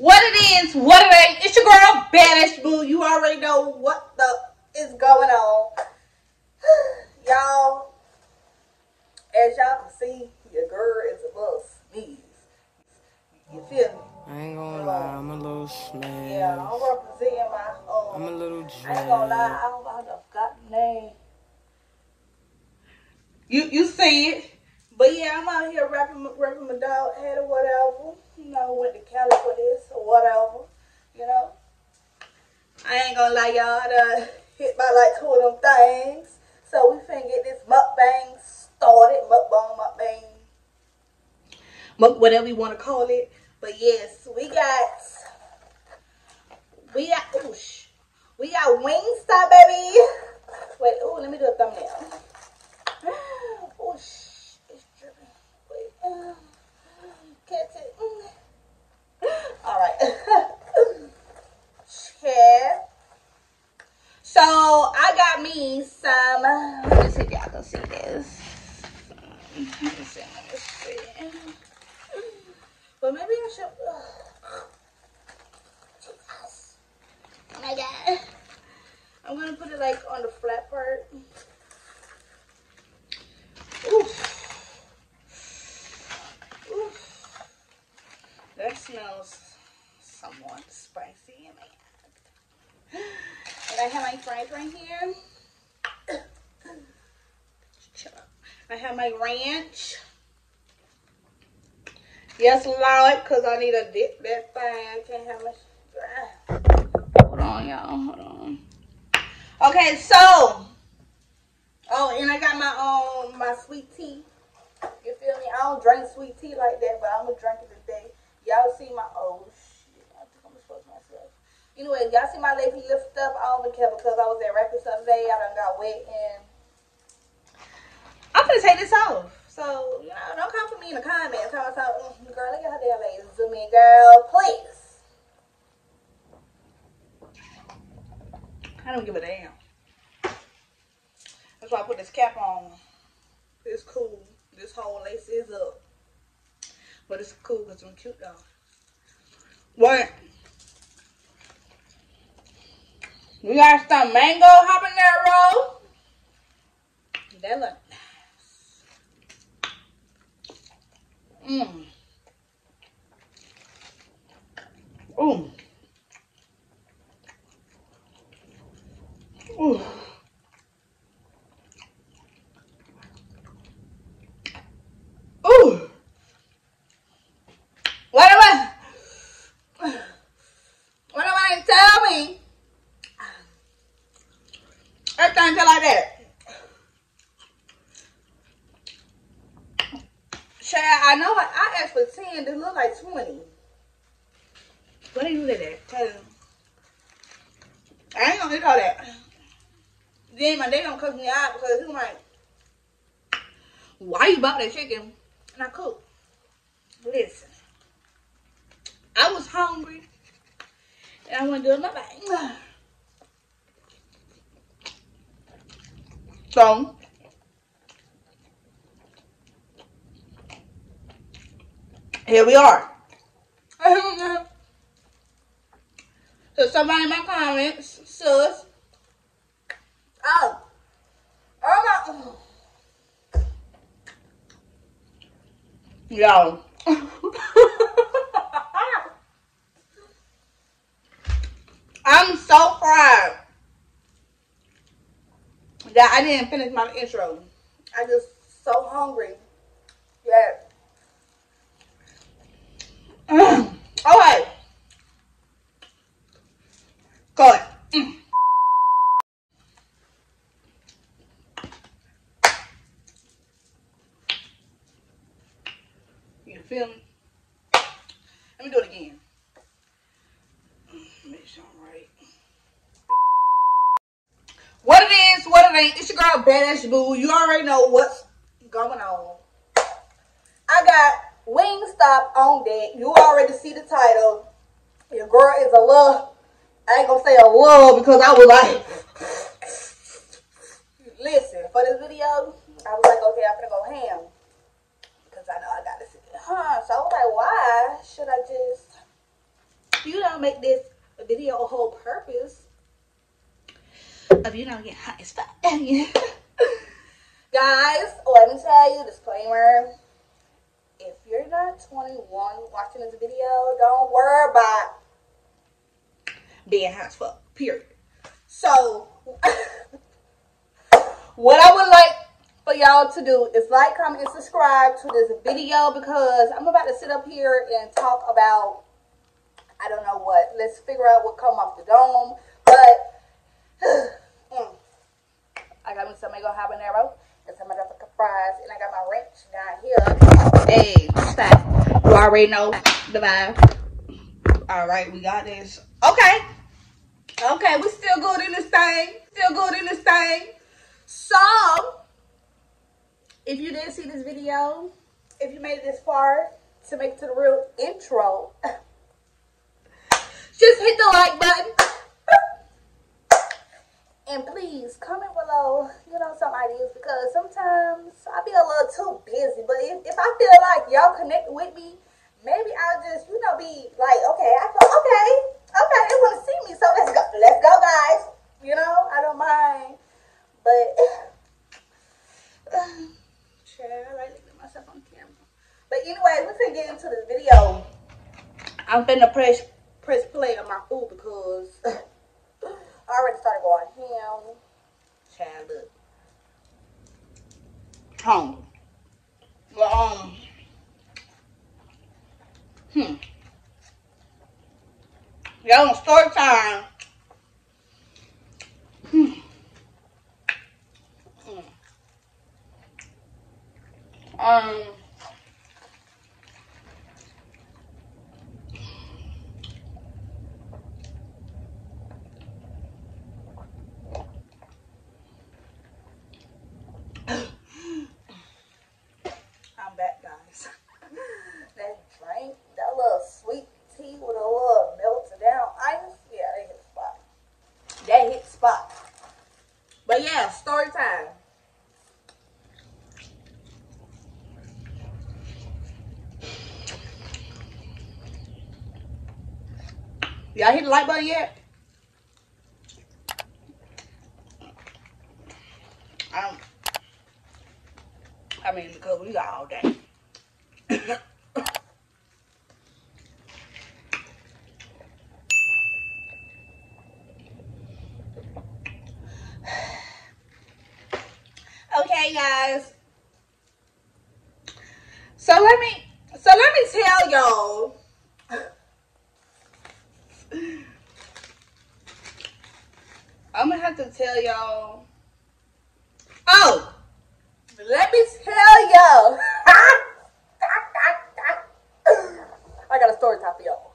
What it is, what it ain't, it's your girl Banished Boo. You already know what the is going on. Y'all, as y'all can see, your girl is a little sneeze. You feel me? I ain't gonna lie, I'm a little sneeze. Yeah, I'm representing my I'm a little jazz. I ain't gonna lie, I don't know how to forget the name. You see it. But yeah, I'm out here rapping my dog head or whatever. You know, went to Cali for this or whatever. You know, I ain't gonna lie, y'all. I done hit by like 2 of them things. So we finna get this mukbang started. Mukbang, whatever you wanna call it. But yes, we got Wingstop, baby. Wait, oh, let me do a thumbnail. Oh, shh, it's dripping. Wait, catch it. All right. Yeah. So I got me some. Let me see if y'all can see this. Let me see. But maybe I should. Jesus. Oh my God. I'm gonna put it like on the flat part. Oof. Oof. That smells somewhat spicy in my hand. And I have my fries right here. Chill out. I have my ranch. Yes, Lord, because I need a dip that thing. I can't have much dry. Hold on, y'all. Hold on. Okay, so. Oh, and I got my my sweet tea. You feel me? I don't drink sweet tea like that, but I'm gonna drink it today. Y'all see my shit. I think I'm supposed to myself. Anyway, y'all see my lady lift up. I don't care because I was at Rapids the other day. I done got wet and I'm gonna take this off. So you know, don't come for me in the comments. Tell myself, girl, look at her damn ladies. Zoom in, girl, please. I don't give a damn. That's why I put this cap on. It's cool. This whole lace is up. But it's cool because I'm cute though. What? We got some mango habanero. That look nice. Mmm. Ooh. Ooh. That chicken and I cooked. Listen, I was hungry and I went to do my bag. So here we are. So somebody in my comments, sus. Oh my. Yo, I'm so proud that I didn't finish my intro. I just so hungry. Yeah. Okay. Go ahead. Feel me? Let me do it again. Make sure I'm right. What it is, what it ain't. It's your girl Baddashboo. You already know what's going on. I got Wingstop on deck. You already see the title. Your girl is a little. I ain't gonna say a little because I was like, listen, for this video, I was like, okay, I'm gonna go ham. Because I know I gotta see. So I was like, why should I just you don't make this video a whole purpose of you don't get hot as fuck. Guys, let me tell you, disclaimer, if you're not 21 watching this video, don't worry about being hot as fuck, period. So, what I would like for y'all to do is like, comment, and subscribe to this video, because I'm about to sit up here and talk about, I don't know what. Let's figure out what come off the dome. But, I got me some Mango habanero and some Mango fries, and I got my ranch down here. Hey, stop. You already know the vibe. All right, we got this. Okay. Okay, we still good in this thing. Still good in this thing. So, if you did see this video, if you made it this far to make it to the real intro, just hit the like button. And please comment below, you know, some ideas, because sometimes I be a little too busy. But if I feel like y'all connect with me, maybe I'll just, you know, be like, okay, I feel okay. Okay, they want to see me, so let's go. Let's go, guys. You know, I don't mind. But, I like looking at myself on camera. But anyway, we're going to get into this video. I'm finna press play on my food because I already started going ham. Child, look. Home. But, y'all on story time. I'm back, guys. That drink, that little sweet tea with a little melted down ice. Yeah, that hit the spot. That hit the spot. But yeah, story time. Y'all hit the like button yet? I mean, because we got all day. Okay, guys. So let me tell y'all. I'm gonna have to tell y'all. Oh, let me tell y'all. I got a story time for y'all.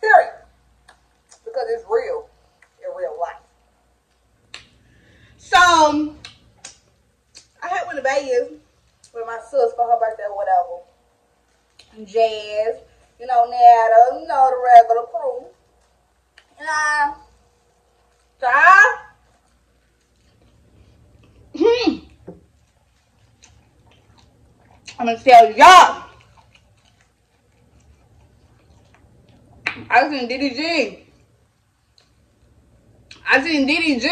Period. Because it's real in real life. So I had went to Vegas with my sis for her birthday or whatever. Jazz, you know, Nada, you know, the regular crew. And I'm gonna tell y'all. I seen DDG. I seen DDG.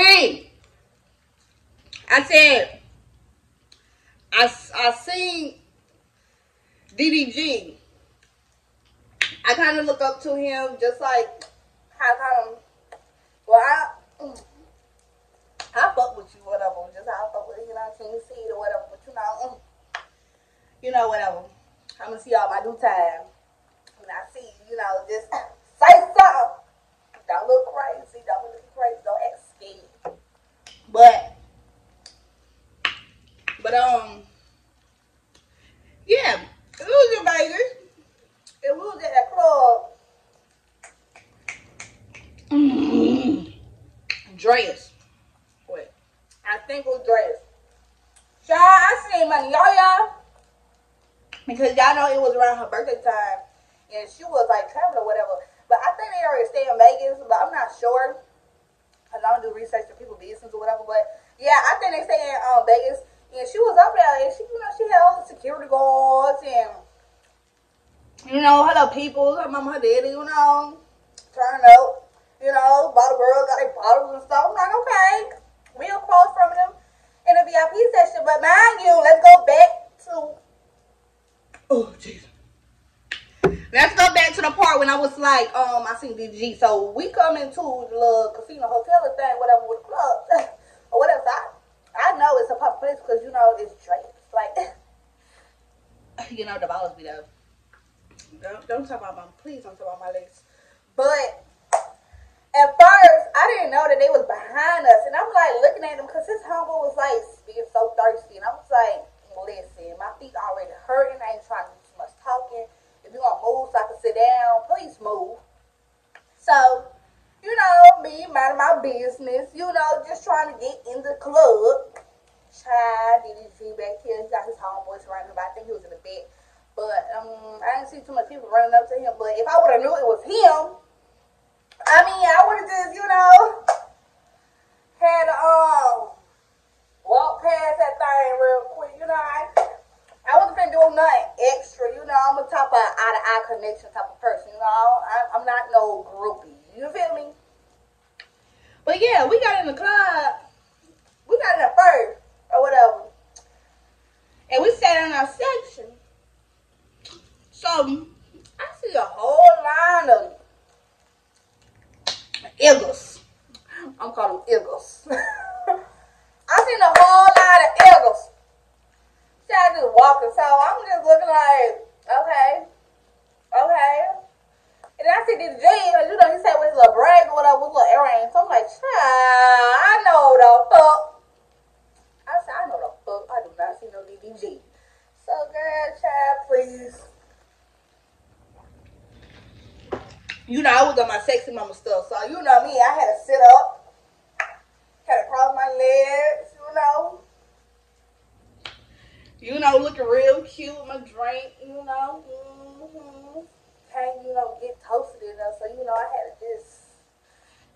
I said, I seen DDG. I kind of look up to him, just like how kind of, well, I fuck with you, whatever. Just how I fuck with you, know, I can't see it or whatever, but you know, whatever. I'm gonna see y'all by due time. When I see you, you know, just say something. Don't look crazy. Don't look crazy. Don't act scared. But yeah. It was in Vegas. It was at that club. Drai's. Wait, I think it was Drai's. Y'all, I seen Moneyyaya, because y'all know it was around her birthday time, and she was like traveling or whatever. But I think they already stay in Vegas, but I'm not sure, cause I don't do research for people's business or whatever. But yeah, I think they stay in Vegas, and she was up there, and she, you know, she had all the security guards and, you know, her little people, her mama, her daddy, you know. turn up, you know, all the girls got their bottles and stuff. I'm like, okay, we'll close from them in the VIP session. But mind you, let's go back to, oh, Jesus. Let's go back to the part when I was like, I seen DDG. So we come into the little casino hotel thing, whatever, with the club or whatever. So I know it's a pop place because, you know, it's Drai's. Like, you know, the balls be there. Don't talk about my, please don't talk about my legs. But at first, I didn't know that they was behind us. And I'm like looking at them because this humble was like being so thirsty. And I was like, listen, my feet already hurting. I ain't trying to do too much talking. If you want to move so I can sit down, please move. So, you know, me minding my business, you know, just trying to get in the club. Child, DDG back here. He got his homeboys running by. I think he was in the bed. But I didn't see too much people running up to him. But if I would have knew it was him, I mean, I would have just, you know, had walked past that thing real quick, you know. I wasn't gonna do nothing extra, you know. I'm a type of eye-to-eye connection type of person, you know. I'm not no groupie, you feel me? But yeah, we got in the club. We got in the first or whatever, and we sat in our section. So I see a whole line of eagles. I'm calling them eagles. I seen a whole lot of eagles. See, I just walking. So I'm just looking like, okay. And then I see this G, you know, he said with his little braids or whatever, with little earrings. So I'm like, child, I know the fuck. I said, I know the fuck. I do not see no DDG. So, girl, child, please. You know, I was on my sexy mama stuff, so you know me, I had to sit up, had to cross my legs, you know, looking real cute with my drink, you know, can't, you know, get toasted enough, so you know, I had to just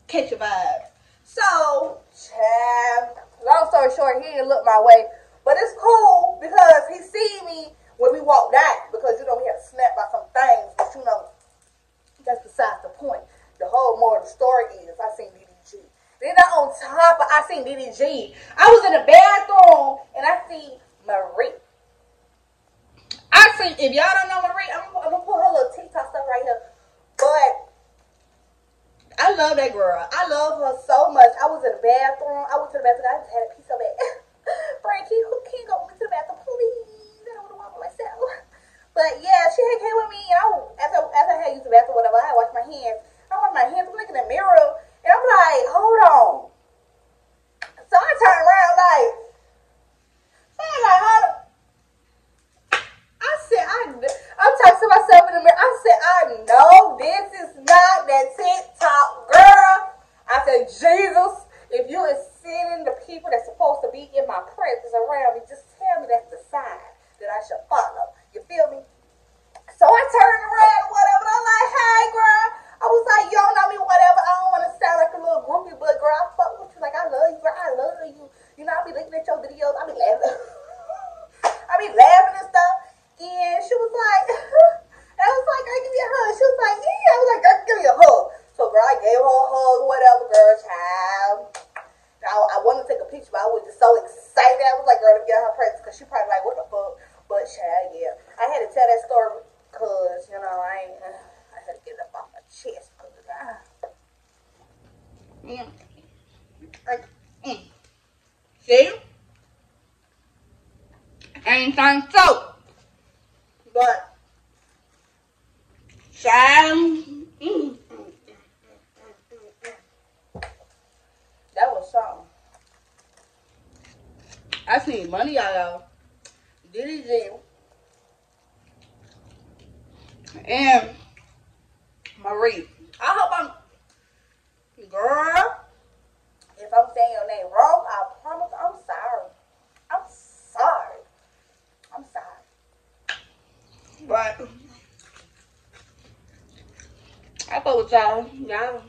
catch a vibe. So, child, long story short, he didn't look my way, but it's cool because he see me when we walked out, because you know, we had to snap by some things, but you know, that's besides the point. The whole moral of the story is I seen DDG. Then on top of I seen DDG, I was in the bathroom and I seen Marie. I seen, if y'all don't know Marie, I'm gonna pull her little TikTok stuff right here. But I love that girl. I love her so much. I was in the bathroom. I went to the bathroom. I just had a piece of it. Frankie, who can't go with me to the bathroom, please? I don't want to walk by myself. But yeah, she had came with me, and after I had used the bathroom, whatever, I had washed my hands. I washed my hands, I'm looking in the mirror, and I'm like, hold on. So I turned around, like, hold on. I said, I'm talking to myself in the mirror. I said, I know this is not that TikTok girl. I said, Jesus, if you is sending the people that's supposed to be in my presence around me, just tell me that's the sign that I should follow. You feel me? So I turned around, whatever. I'm like, hey, girl. I was like, you don't know me, whatever. I don't want to sound like a little groupie, but girl, I fuck with you. Like, I love you, girl. I love you. You know, I be looking at your videos. I be laughing. I be laughing and stuff. And she was like, I was like, girl, give me a hug. She was like, yeah. I was like, girl, give me a hug. So, girl, I gave her a hug, whatever, girl, child. I wanted to take a picture, but I was just so excited. I was like, girl, to get her presence, because she probably like, what the fuck? But, child, yeah, I had to tell that story because, you know, I had to get it up off my chest. See? Ain't trying to soak. But, child, that was something. I seen Moneyyaya, DDG, and Marie. I hope I'm, girl, if I'm saying your name wrong, I promise I'm sorry. I'm sorry. I'm sorry. But I fuck with y'all.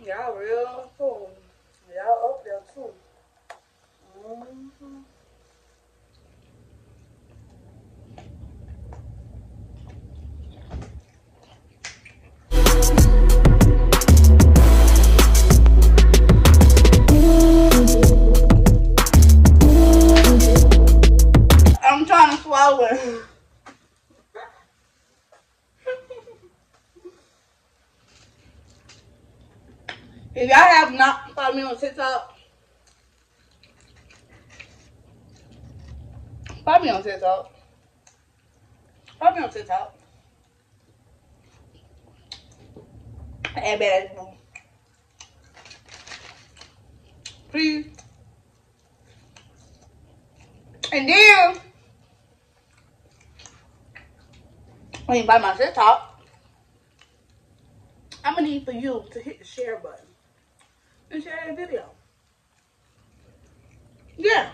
Y'all real cool. Y'all up there too. Mm-hmm. not follow me on TikTok, follow me on TikTok. Follow me on TikTok. And Baddashboo. Please. And then when you buy my TikTok, I'm gonna need for you to hit the share button and share that video. Yeah.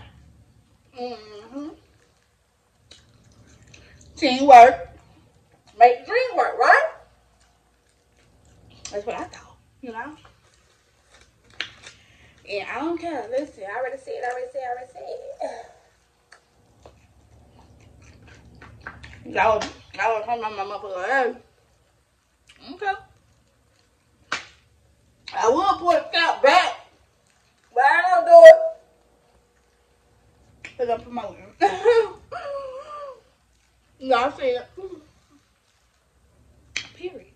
Teamwork. Make the dream work, right? That's what I thought, you know? And I don't care. Listen, I already said, I already said. Y'all was talking about my motherfucker ass. Okay. I will put a scalp back, but I don't do it because I'm promoting. Y'all see it. Period.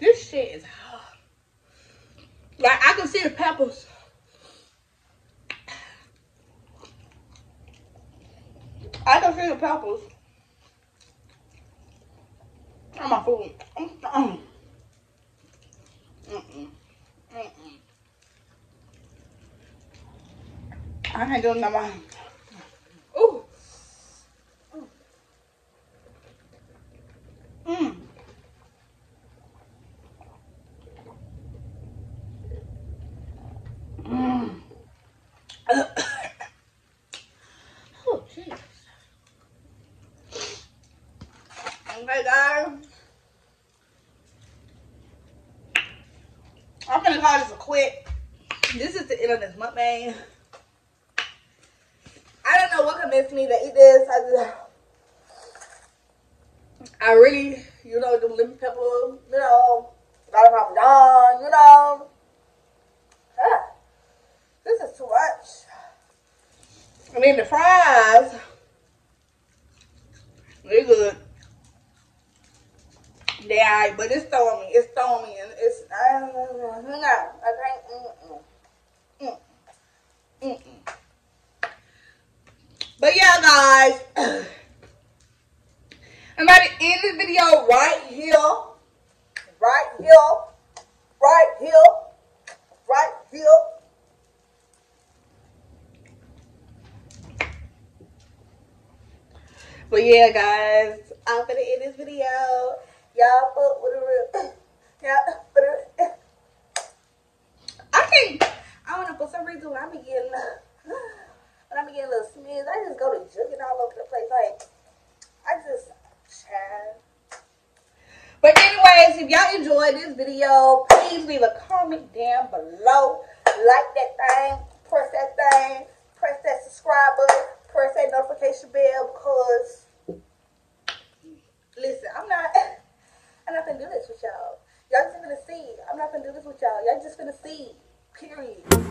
This shit is hard. Like, I can see the peppers. I can see the peppers on my food. I can't do it no more. Ooh. Oh, jeez. Okay, guys. I'm gonna call this a quit. This is the end of this mukbang. I don't know what convinced me to eat this. I really, you know, the lemon pepper, you know, got my done, you know. This is too much. I mean, the fries, they're good. They alright, but it's throwing me. It's throwing me, and it's I can't. But yeah, guys, I'm about to end this video right here, right here. But yeah, guys, I'm gonna end this video. Y'all fuck with the real. I don't know, for some reason when I'm getting a little smidge, I just go to jugging all over the place. Like, I just try. But anyways, if y'all enjoyed this video, please leave a comment down below. Like that thing, press that thing, press that subscribe button, press that notification bell, because listen, I'm not gonna do this with y'all. Y'all just gonna see. I'm not gonna do this with y'all. Y'all just gonna see. Period.